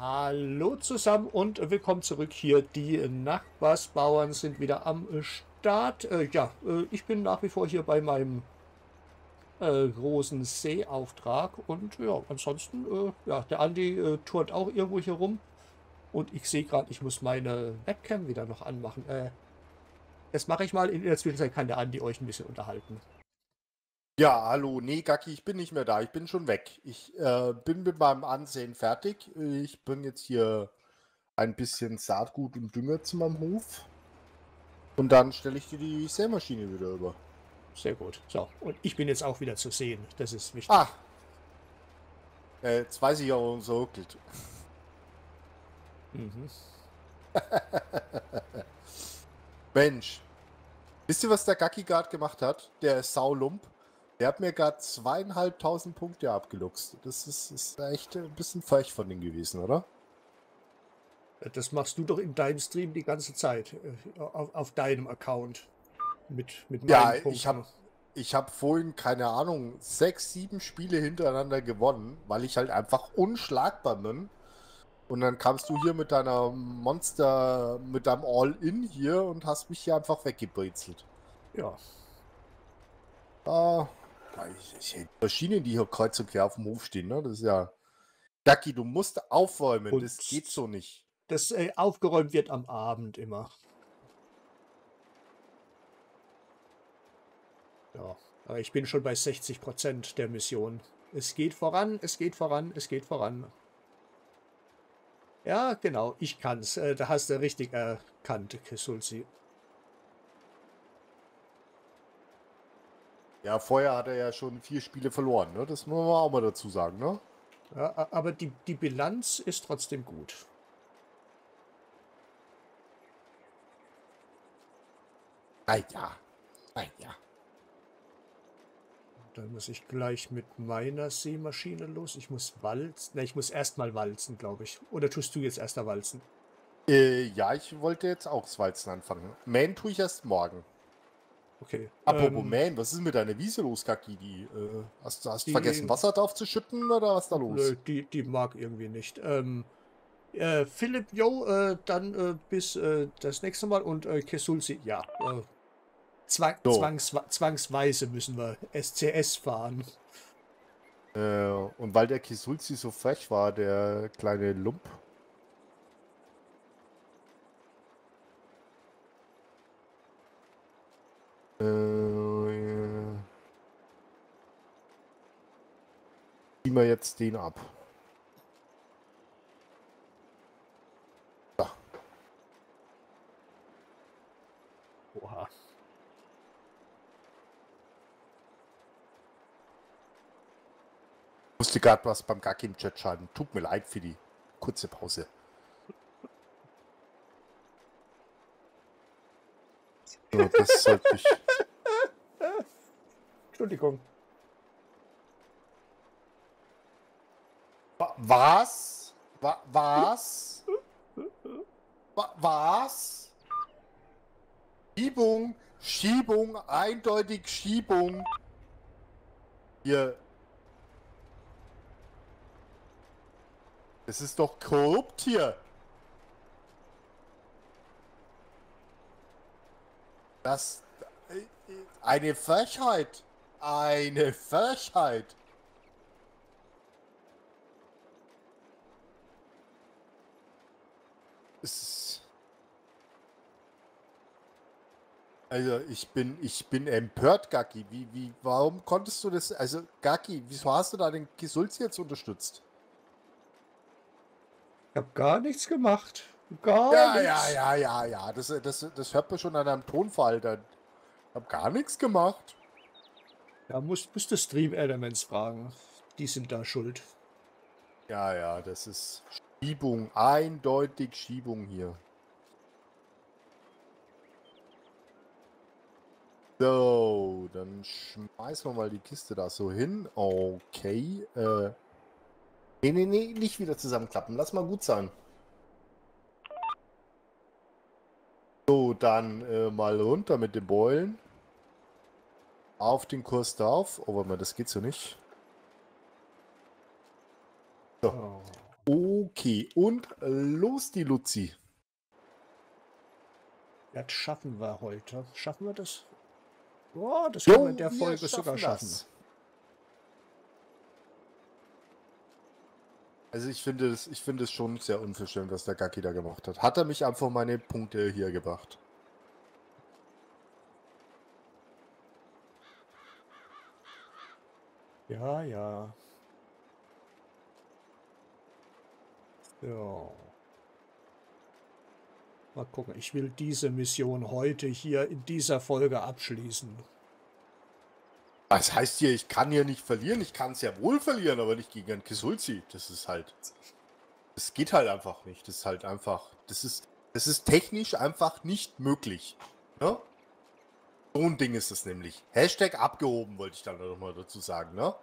Hallo zusammen und willkommen zurück hier. Die Nachbarsbauern sind wieder am Start. Ich bin nach wie vor hier bei meinem großen Seeauftrag. Und ja, ansonsten, der Andi turnt auch irgendwo hier rum. Und ich sehe gerade, ich muss meine Webcam wieder noch anmachen. Das mache ich mal. In der Zwischenzeit kann der Andi euch ein bisschen unterhalten. Ja, hallo, nee, Gacki, ich bin nicht mehr da, ich bin schon weg. Ich bin mit meinem Ansehen fertig. Ich bin jetzt hier ein bisschen Saatgut und Dünger zu meinem Hof. Und dann stelle ich dir die Sämaschine wieder über. Sehr gut. So, und ich bin jetzt auch wieder zu sehen, das ist wichtig. Ah, jetzt weiß ich auch, warum es so ruckelt. Mhm. Mensch, wisst ihr, was der Gacki gerade gemacht hat? Der ist Saulump. Der hat mir gerade 2500 Punkte abgeluchst. Das ist echt ein bisschen feig von dem gewesen, oder? Das machst du doch in deinem Stream die ganze Zeit. Auf deinem Account. Mit meinen Punkten. Ich hab vorhin, keine Ahnung, 6, 7 Spiele hintereinander gewonnen, weil ich halt einfach unschlagbar bin. Und dann kamst du hier mit deiner Monster, mit deinem All-In hier und hast mich hier einfach weggebrezelt. Ja. Ah. Maschinen, die hier kreuz und quer auf dem Hof stehen, ne? Das ist ja... Ducky, du musst aufräumen, und das geht so nicht. Das aufgeräumt wird am Abend immer. Ja, aber ich bin schon bei 60% der Mission. Es geht voran, es geht voran, es geht voran. Ja, genau, ich kann's. Da hast du richtig erkannt, Kesulzi. Ja, vorher hat er ja schon 4 Spiele verloren, ne? Das muss man auch mal dazu sagen, ne? Ja, aber die Bilanz ist trotzdem gut. Ah ja. Dann muss ich gleich mit meiner Seemaschine los. Ich muss walzen. Ne, ich muss erstmal walzen, glaube ich. Oder tust du jetzt erst da walzen? Ja, ich wollte jetzt auch das Walzen anfangen. Mähen tue ich erst morgen. Okay. Apropos Mähen, was ist mit deiner Wiese los, Kaki? Hast du vergessen, Wasser drauf zu schütten oder was ist da los? Nö, die mag irgendwie nicht. Philipp, yo, dann bis das nächste Mal und Kesulzi, ja. Zwangsweise müssen wir SCS fahren. Und weil der Kesulzi so frech war, der kleine Lump. Ziehen wir jetzt den ab. Ja. Oha. Ich musste gerade was beim Gacki im Chat schreiben. Tut mir leid für die kurze Pause. So, das sollte ich... Entschuldigung. Was? Was? Was? Schiebung, Schiebung, eindeutig Schiebung. Hier. Es ist doch korrupt hier. Das... Eine Frechheit. Eine Frechheit. Also ich bin empört, Gacki. Warum konntest du das? Also Gacki, wieso hast du da den Kesulzi jetzt unterstützt? Ich habe gar nichts gemacht. Gar nichts. Ja. Das hört man schon an einem Tonfall. Dann. Ich habe gar nichts gemacht. Ja, musst du Stream Elements fragen. Die sind da schuld. Ja, das ist Schiebung. Eindeutig Schiebung hier. So, dann schmeißen wir mal die Kiste da so hin. Okay. Nee, nicht wieder zusammenklappen. Lass mal gut sein. So, dann mal runter mit den Beulen. Auf den Kurs drauf. Oh, warte mal, das geht so nicht. So. Oh. Okay, und los die Luzi. Das schaffen wir heute. Schaffen wir das? Oh, das können wir in der Folge sogar schaffen. Also ich finde es schon sehr unverschämt, was der Gacki da gemacht hat. Hat er mich einfach meine Punkte hier gebracht? Ja, ja. So. Mal gucken, ich will diese Mission heute hier in dieser Folge abschließen. Das heißt hier, ich kann hier nicht verlieren, ich kann es ja wohl verlieren, aber nicht gegen einen Kesulzi. Das ist halt, das geht halt einfach nicht. Das ist halt einfach, das ist technisch einfach nicht möglich. Ne? So ein Ding ist es nämlich. Hashtag abgehoben, wollte ich dann nochmal dazu sagen, ne?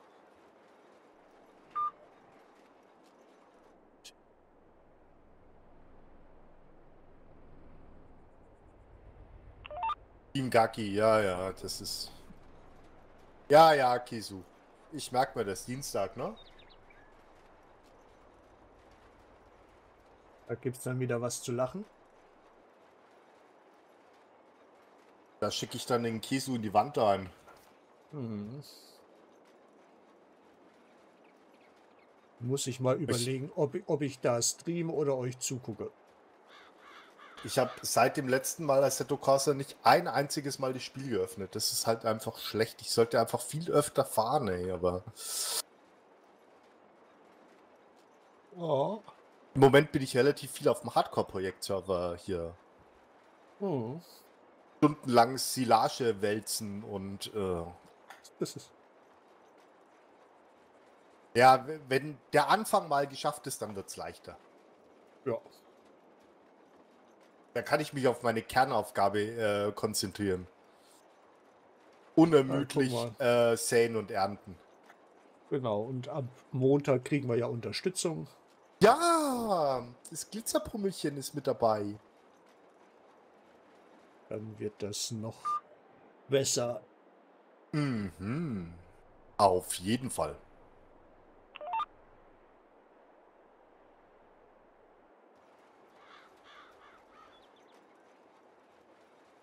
Team Gacki, ja, ja, das ist... Ja, ja, Kisu. Ich merke mir das, Dienstag, ne? Da gibt's dann wieder was zu lachen. Da schicke ich dann den Kisu in die Wand rein. Mhm. Muss ich mal überlegen, ob ich da streame oder euch zugucke. Ich habe seit dem letzten Mal Assetto Corsa nicht ein einziges Mal das Spiel geöffnet. Das ist halt einfach schlecht. Ich sollte einfach viel öfter fahren, ey, aber... Oh. Im Moment bin ich relativ viel auf dem Hardcore-Projekt-Server hier. Oh. Stundenlang Silage wälzen und... Das ist... Ja, wenn der Anfang mal geschafft ist, dann wird es leichter. Ja. Da kann ich mich auf meine Kernaufgabe konzentrieren. Unermüdlich säen und ernten. Genau, und am Montag kriegen wir ja Unterstützung. Ja, das Glitzerpummelchen ist mit dabei. Dann wird das noch besser. Mhm. Auf jeden Fall.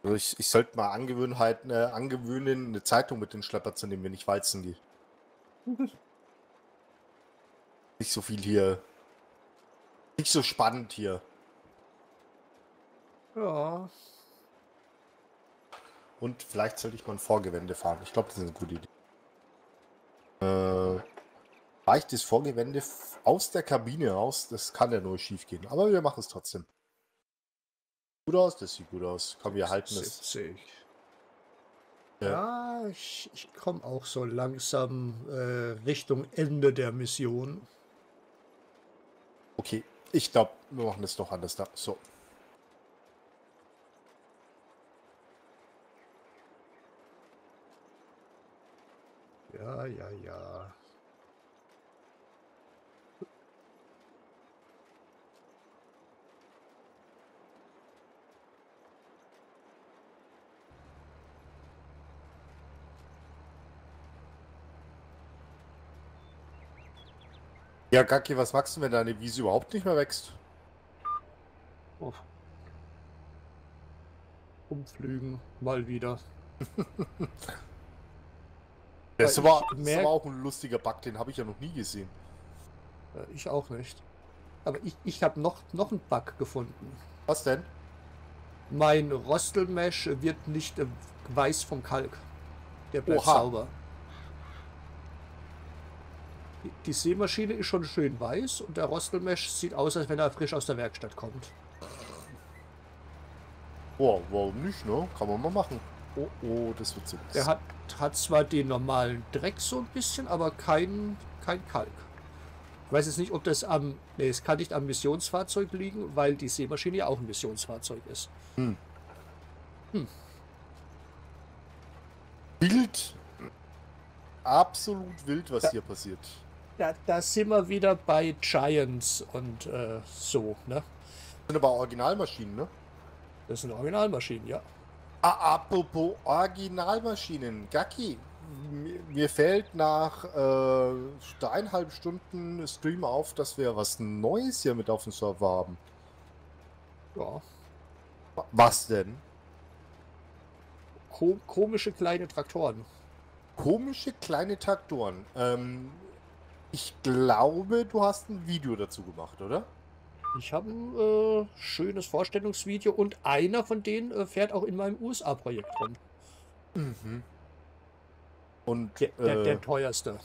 Also ich sollte mal angewöhnen, eine Zeitung mit den Schlepper zu nehmen, wenn ich walzen gehe. Nicht so viel hier. Nicht so spannend hier. Ja. Und vielleicht sollte ich mal ein Vorgewende fahren. Ich glaube, das ist eine gute Idee. Reicht das Vorgewende aus der Kabine raus? Das kann ja nur schief gehen. Aber wir machen es trotzdem. Gut aus, das sieht gut aus. Komm, wir halten es. Ja, ich komme auch so langsam Richtung Ende der Mission. Okay, ich glaube, wir machen das doch anders da. So. Ja, ja, ja. Ja, Gacki, was machst du, wenn deine Wiese überhaupt nicht mehr wächst? Oh. Umflügen, mal wieder. das war auch ein lustiger Bug, den habe ich ja noch nie gesehen. Ich auch nicht. Aber ich habe noch einen Bug gefunden. Was denn? Mein Rostelmesh wird nicht weiß vom Kalk. Der bleibt sauber. Die Sämaschine ist schon schön weiß und der Rostelmesh sieht aus, als wenn er frisch aus der Werkstatt kommt. Oh, warum nicht, ne? Kann man mal machen. Oh, oh, das wird so. Der hat zwar den normalen Dreck so ein bisschen, aber kein Kalk. Ich weiß jetzt nicht, ob das am... Ne, es kann nicht am Missionsfahrzeug liegen, weil die Sämaschine ja auch ein Missionsfahrzeug ist. Hm. Hm. Bild. Absolut wild, was hier passiert. Da sind wir wieder bei Giants und so, ne? Das sind aber Originalmaschinen, ne? Das sind Originalmaschinen, ja. Apropos Originalmaschinen. Gacki, mir fällt nach 3,5 Stunden Stream auf, dass wir was Neues hier mit auf dem Server haben. Ja. Was denn? Komische kleine Traktoren. Komische kleine Traktoren. Ich glaube, du hast ein Video dazu gemacht, oder? Ich habe ein schönes Vorstellungsvideo und einer von denen fährt auch in meinem USA-Projekt drin. Mhm. Und der teuerste.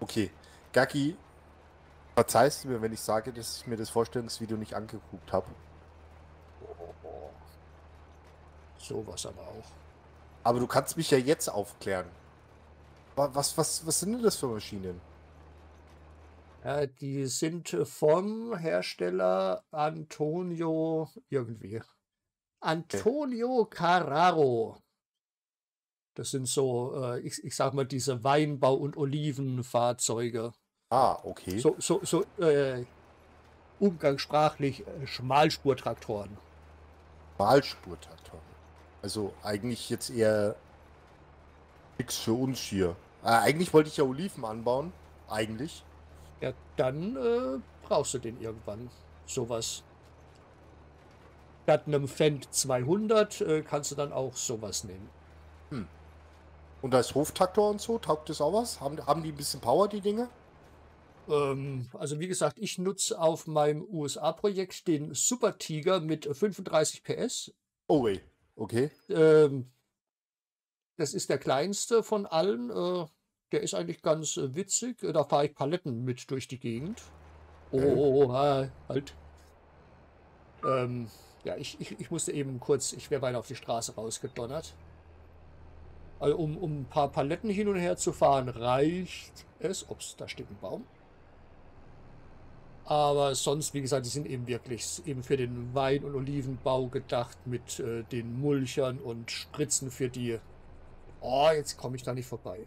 Okay. Gaki, verzeihst du mir, wenn ich sage, dass ich mir das Vorstellungsvideo nicht angeguckt habe? Sowas aber auch. Aber du kannst mich ja jetzt aufklären. Was sind denn das für Maschinen? Ja, die sind vom Hersteller Antonio irgendwie. Antonio Carraro. Das sind so, ich sag mal, diese Weinbau- und Olivenfahrzeuge. Ah, okay. So umgangssprachlich Schmalspurtraktoren. Schmalspurtraktoren. Also eigentlich jetzt eher nichts für uns hier. Eigentlich wollte ich ja Oliven anbauen. Eigentlich. Ja, dann brauchst du den irgendwann. Sowas. Statt einem Fendt 200 kannst du dann auch sowas nehmen. Hm. Und als Hoftraktor und so, taugt das auch was? Haben die ein bisschen Power, die Dinge? Also wie gesagt, ich nutze auf meinem USA-Projekt den SuperTiger mit 35 PS. Oh wait. Okay. Das ist der kleinste von allen. Der ist eigentlich ganz witzig. Da fahre ich Paletten mit durch die Gegend. Oh, halt. Ja, ich musste eben kurz, ich wäre beinahe auf die Straße rausgedonnert. Also um ein paar Paletten hin und her zu fahren, reicht es. Ups, da steht ein Baum. Aber sonst, wie gesagt, die sind eben wirklich für den Wein- und Olivenbau gedacht mit den Mulchern und Spritzen für die... Oh, jetzt komme ich da nicht vorbei.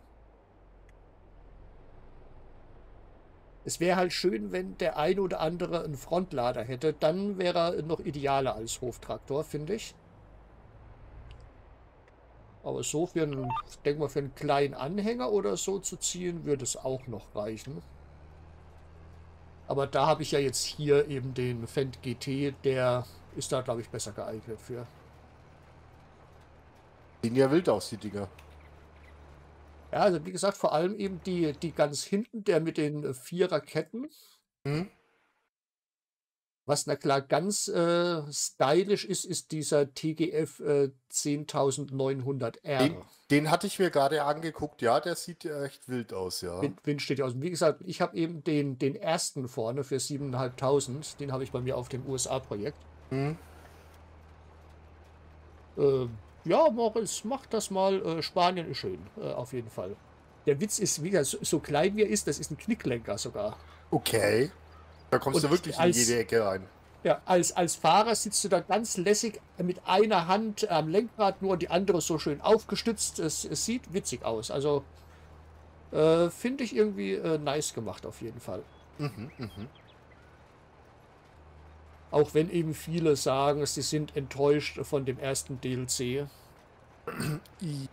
Es wäre halt schön, wenn der eine oder andere einen Frontlader hätte. Dann wäre er noch idealer als Hoftraktor, finde ich. Aber so für einen, denke mal, für einen kleinen Anhänger oder so zu ziehen, würde es auch noch reichen. Aber da habe ich ja jetzt hier eben den Fendt GT, der ist da, glaube ich, besser geeignet für. Sehen ja wild aus, die Dinger. Ja, also wie gesagt, vor allem eben die ganz hinten, der mit den Viererketten. Mhm. Was na klar ganz stylisch ist, ist dieser TGF 10900R. Den hatte ich mir gerade angeguckt, ja, der sieht echt wild aus, ja. Wind steht ja aus. Wie gesagt, ich habe eben den ersten vorne für 7.500, den habe ich bei mir auf dem USA-Projekt. Mhm. Ja, Moritz, mach das mal. Spanien ist schön, auf jeden Fall. Der Witz ist, wie gesagt, so klein wie er ist, das ist ein Knicklenker sogar. Okay. Da kommst du wirklich in jede Ecke rein. Ja, als Fahrer sitzt du da ganz lässig mit einer Hand am Lenkrad, nur die andere so schön aufgestützt. Es sieht witzig aus. Also finde ich irgendwie nice gemacht auf jeden Fall. Mhm, mh. Auch wenn eben viele sagen, sie sind enttäuscht von dem ersten DLC.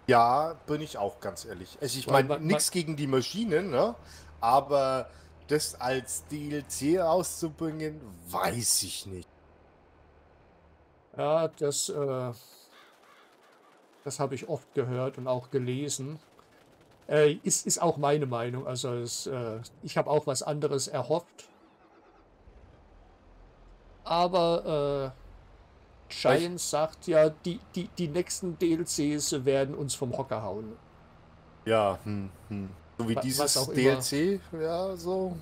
Ja, bin ich auch ganz ehrlich. Also ich meine, nichts gegen die Maschinen, ne? Aber... das als DLC auszubringen, weiß ich nicht. Ja, das habe ich oft gehört und auch gelesen. Ist auch meine Meinung. Also ich habe auch was anderes erhofft. Aber Giants sagt ja, die nächsten DLCs werden uns vom Hocker hauen. Ja, so wie dieses DLC, ja, so.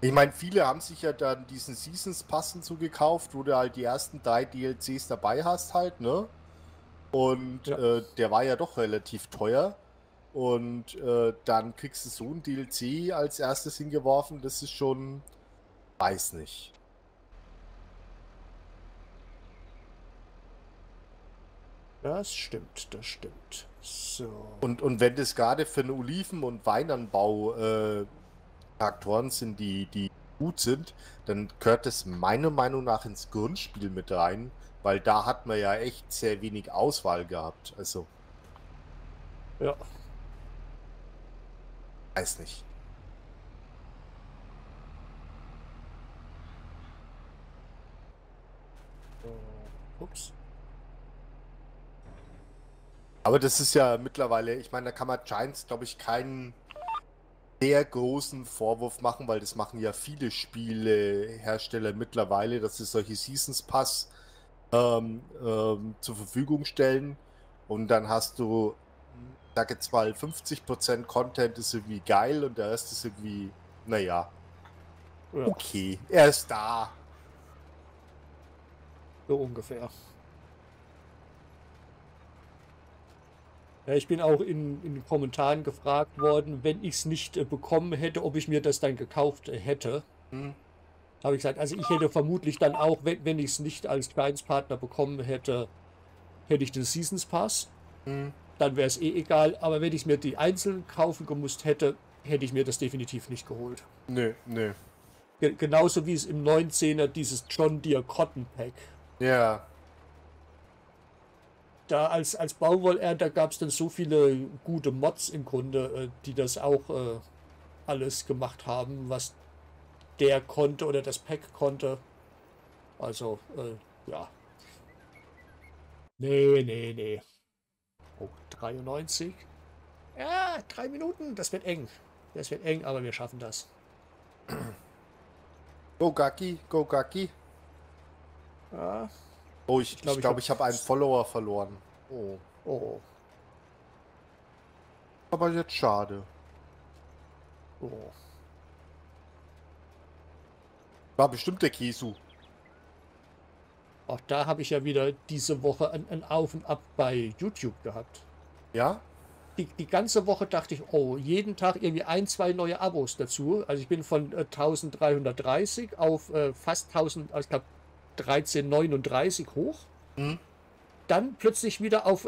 Ich meine, viele haben sich ja dann diesen Seasons Pass zugekauft, wo du halt die ersten 3 DLCs dabei hast halt, ne? Und ja. Der war ja doch relativ teuer. Und dann kriegst du so ein DLC als erstes hingeworfen, das ist schon... weiß nicht. Das stimmt, das stimmt. So. Und wenn das gerade für den Oliven- und Weinanbau Traktoren sind, die gut sind, dann gehört das meiner Meinung nach ins Grundspiel mit rein, weil da hat man ja echt sehr wenig Auswahl gehabt. Also Ja. Weiß nicht. Ups. Aber das ist ja mittlerweile, ich meine, da kann man Giants, glaube ich, keinen sehr großen Vorwurf machen, weil das machen ja viele Spielehersteller mittlerweile, dass sie solche Seasons Pass zur Verfügung stellen und dann hast du, sag jetzt mal, 50% Content ist irgendwie geil und der Rest ist irgendwie, naja, ja, okay, er ist da. So ungefähr. Ja, ich bin auch in den Kommentaren gefragt worden, wenn ich es nicht bekommen hätte, ob ich mir das dann gekauft hätte. Hm. Da habe ich gesagt, also ich hätte vermutlich dann auch, wenn ich es nicht als Kleinstpartner bekommen hätte, hätte ich den Seasons Pass. Hm. Dann wäre es eh egal. Aber wenn ich mir die einzeln kaufen gemusst hätte, hätte ich mir das definitiv nicht geholt. Nö, nö. Genauso wie es im 19er dieses John Deere Cotton Pack. Ja. Da als Baumwollernter gab es dann so viele gute Mods im Grunde, die das auch alles gemacht haben, was der konnte oder das Pack konnte. Also, ja. Nee, nee, nee. Oh, 93. Ja, 3 Minuten, das wird eng. Das wird eng, aber wir schaffen das. Go Gaki, go Gaki. Ja. Oh, ich glaube, ich habe einen Follower verloren. Oh. Oh. Aber jetzt schade. Oh. War bestimmt der Kesu. Auch da habe ich ja wieder diese Woche ein Auf und Ab bei YouTube gehabt. Ja? Die ganze Woche dachte ich, oh, jeden Tag irgendwie 1, 2 neue Abos dazu. Also ich bin von 1330 auf fast 1000, also ich glaube 1339 hoch, mhm, dann plötzlich wieder auf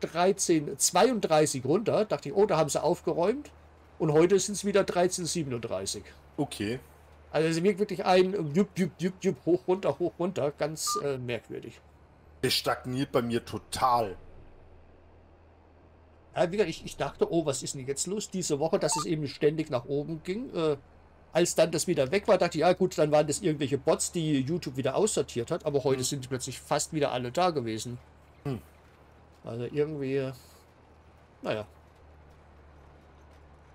1332 runter, dachte ich, oh, da haben sie aufgeräumt und heute sind es wieder 1337. Okay. Also sie wirkt wirklich ein hoch, runter, ganz merkwürdig. Das stagniert bei mir total. Ja, wie gesagt, ich dachte, oh, was ist denn jetzt los diese Woche, dass es eben ständig nach oben ging, als dann das wieder weg war, dachte ich, ja gut, dann waren das irgendwelche Bots, die YouTube wieder aussortiert hat, aber heute sind plötzlich fast wieder alle da gewesen. Hm. Also irgendwie, naja.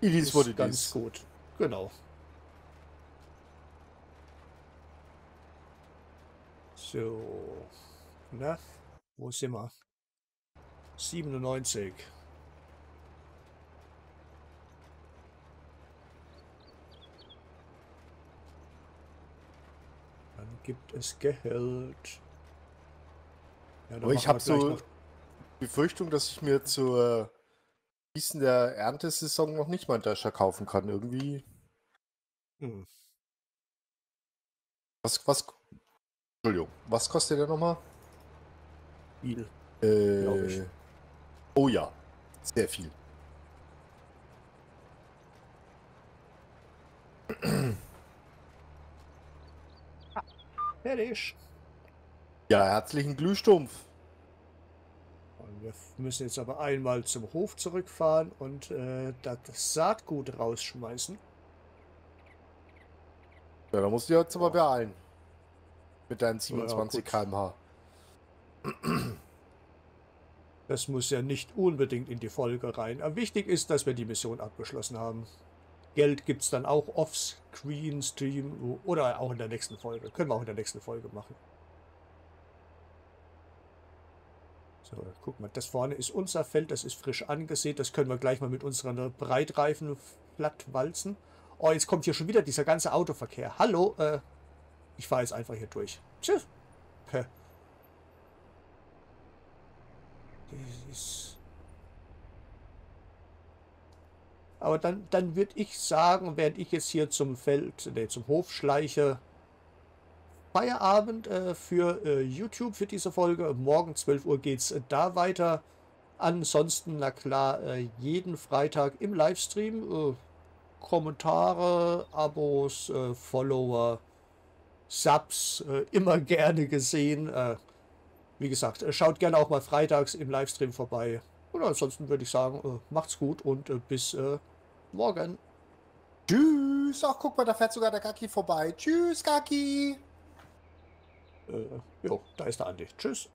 Dies wurde ganz gut. Genau. So. Na, wo sind wir? 97. Gibt es Gehalt. Ja, aber ich habe so die Befürchtung, dass ich mir zur Gießen der Erntesaison noch nicht mal einen Drescher kaufen kann. Irgendwie. Hm. Entschuldigung, was kostet der nochmal? Viel. Glaube ich. Oh ja, sehr viel. Fertig. Ja, herzlichen Glühstumpf. Und wir müssen jetzt aber einmal zum Hof zurückfahren und das Saatgut rausschmeißen. Ja, da musst du jetzt aber beeilen. Mit deinen 27 km/h. Das muss ja nicht unbedingt in die Folge rein. Aber wichtig ist, dass wir die Mission abgeschlossen haben. Geld gibt es dann auch offscreen, Stream oder auch in der nächsten Folge. Können wir auch in der nächsten Folge machen. So, guck mal, das vorne ist unser Feld, das ist frisch angesät. Das können wir gleich mal mit unserer Breitreifen platt walzen. Oh, jetzt kommt hier schon wieder dieser ganze Autoverkehr. Hallo, ich fahre jetzt einfach hier durch. Tschüss. Okay. Aber dann würde ich sagen, während ich jetzt hier zum Feld, zum Hof schleiche, Feierabend für YouTube für diese Folge. Morgen 12 Uhr geht es da weiter. Ansonsten, na klar, jeden Freitag im Livestream. Kommentare, Abos, Follower, Subs, immer gerne gesehen. Wie gesagt, schaut gerne auch mal freitags im Livestream vorbei. Und ansonsten würde ich sagen, macht's gut und bis morgen. Tschüss. Ach, guck mal, da fährt sogar der Kaki vorbei. Tschüss, Kaki. Jo, da ist der Andi. Tschüss.